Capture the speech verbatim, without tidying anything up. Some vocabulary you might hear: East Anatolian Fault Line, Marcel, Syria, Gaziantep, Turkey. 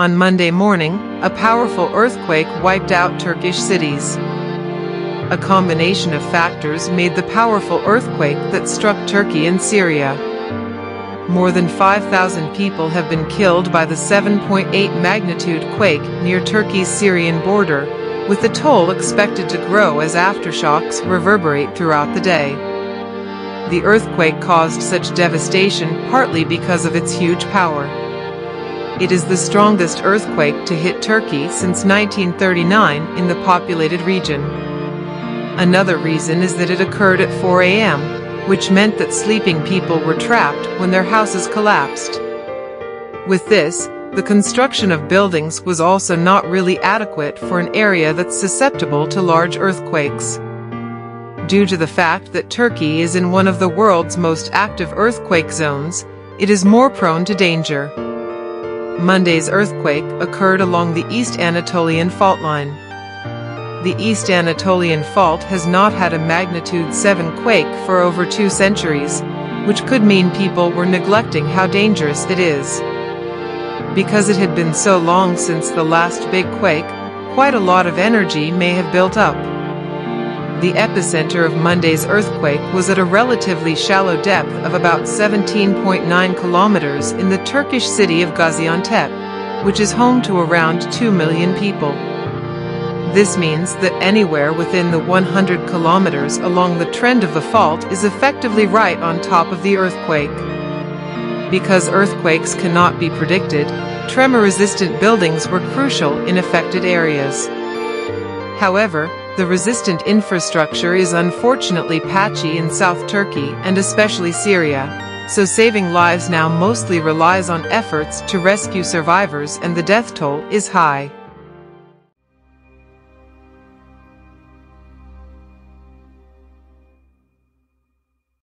On Monday morning, a powerful earthquake wiped out Turkish cities. A combination of factors made the powerful earthquake that struck Turkey and Syria. More than five thousand people have been killed by the seven point eight magnitude quake near Turkey's Syrian border, with the toll expected to grow as aftershocks reverberate throughout the day. The earthquake caused such devastation partly because of its huge power. It is the strongest earthquake to hit Turkey since nineteen thirty-nine in the populated region. Another reason is that it occurred at four A M which meant that sleeping people were trapped when their houses collapsed. With this, the construction of buildings was also not really adequate for an area that's susceptible to large earthquakes. Due to the fact that Turkey is in one of the world's most active earthquake zones, it is more prone to danger. Monday's earthquake occurred along the East Anatolian Fault Line. The East Anatolian Fault has not had a magnitude seven quake for over two centuries, which could mean people were neglecting how dangerous it is. Because it had been so long since the last big quake, quite a lot of energy may have built up. The epicenter of Monday's earthquake was at a relatively shallow depth of about seventeen point nine kilometers in the Turkish city of Gaziantep, which is home to around two million people. This means that anywhere within the one hundred kilometers along the trend of the fault is effectively right on top of the earthquake. Because earthquakes cannot be predicted, tremor-resistant buildings were crucial in affected areas. However, the resistant infrastructure is unfortunately patchy in South Turkey and especially Syria, so saving lives now mostly relies on efforts to rescue survivors and the death toll is high.